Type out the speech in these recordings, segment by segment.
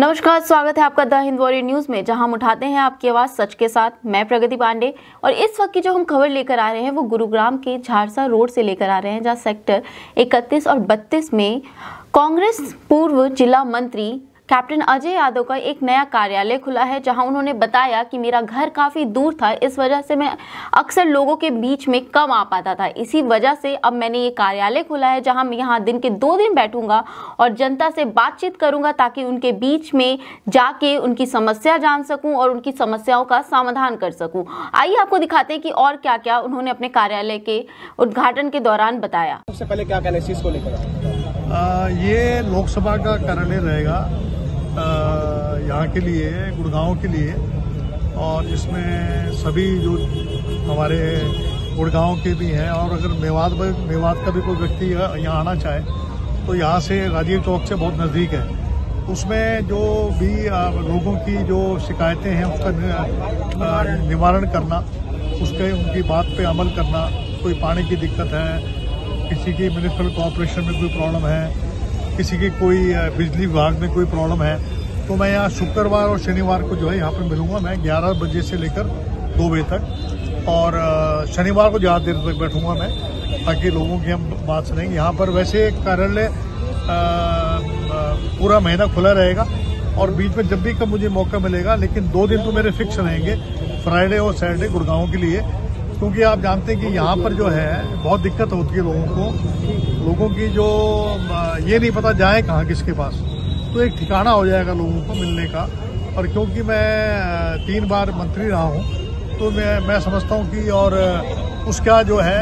नमस्कार, स्वागत है आपका द हिंद वॉरियर न्यूज में, जहां हम उठाते हैं आपकी आवाज सच के साथ। मैं प्रगति पांडे, और इस वक्त की जो हम खबर लेकर आ रहे हैं वो गुरुग्राम के झारसा रोड से लेकर आ रहे हैं, जहां सेक्टर 31 और 32 में कांग्रेस पूर्व जिला मंत्री कैप्टन अजय यादव का एक नया कार्यालय खुला है, जहां उन्होंने बताया कि मेरा घर काफ़ी दूर था, इस वजह से मैं अक्सर लोगों के बीच में कम आ पाता था। इसी वजह से अब मैंने ये कार्यालय खोला है, जहां मैं यहां दिन के 2 दिन बैठूंगा और जनता से बातचीत करूंगा, ताकि उनके बीच में जाके उनकी समस्या जान सकूं और उनकी समस्याओं का समाधान कर सकूं। आइए आपको दिखाते हैं कि और क्या क्या उन्होंने अपने कार्यालय के उद्घाटन के दौरान बताया। सबसे पहले क्या कहना है इस चीज़ को लेकर? ये लोकसभा का कार्यालय रहेगा यहाँ के लिए, गुड़गांव के लिए, और इसमें सभी जो हमारे गुड़गांव के भी हैं, और अगर मेवात का भी कोई व्यक्ति यहाँ आना चाहे तो यहाँ से राजीव चौक से बहुत नज़दीक है। उसमें जो भी लोगों की जो शिकायतें हैं उसका निवारण करना, उसके उनकी बात पे अमल करना, कोई पानी की दिक्कत है, किसी की म्यूनिसिपल कॉरपोरेशन में कोई प्रॉब्लम है, किसी की कोई बिजली विभाग में कोई प्रॉब्लम है, तो मैं यहाँ शुक्रवार और शनिवार को जो है यहाँ पर मिलूँगा। मैं 11 बजे से लेकर 2 बजे तक, और शनिवार को ज़्यादा देर तक बैठूँगा मैं, ताकि लोगों की हम बात सुनेंगे। यहाँ पर वैसे कार्यालय पूरा महीना खुला रहेगा, और बीच में जब भी कब मुझे मौका मिलेगा, लेकिन 2 दिन तो मेरे फिक्स रहेंगे, फ्राइडे और सैटरडे गुड़गांव के लिए, क्योंकि आप जानते हैं कि यहाँ पर जो है बहुत दिक्कत होती है लोगों को, लोगों की जो ये नहीं पता जाए कहाँ किसके पास, तो एक ठिकाना हो जाएगा लोगों को मिलने का। और क्योंकि मैं 3 बार मंत्री रहा हूँ, तो मैं समझता हूँ कि और उसका जो है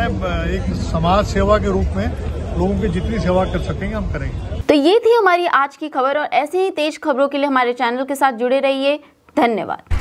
एक समाज सेवा के रूप में लोगों की जितनी सेवा कर सकेंगे हम करेंगे। तो ये थी हमारी आज की खबर, और ऐसी ही तेज खबरों के लिए हमारे चैनल के साथ जुड़े रहिए। धन्यवाद।